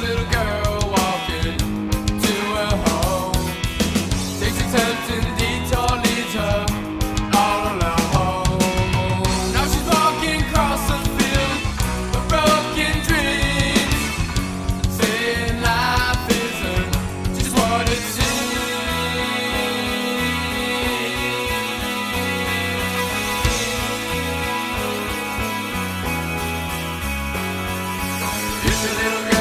little girl walking to her home. Takes a turn to the detour, leads her all alone. Now she's walking across a field of broken dreams, saying life isn't just what it seems. It's a little girl.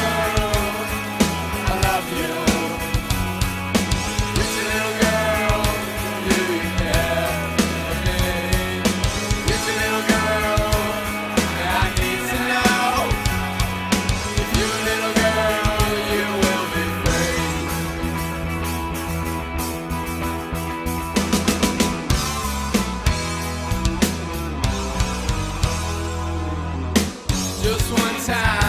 Just one time.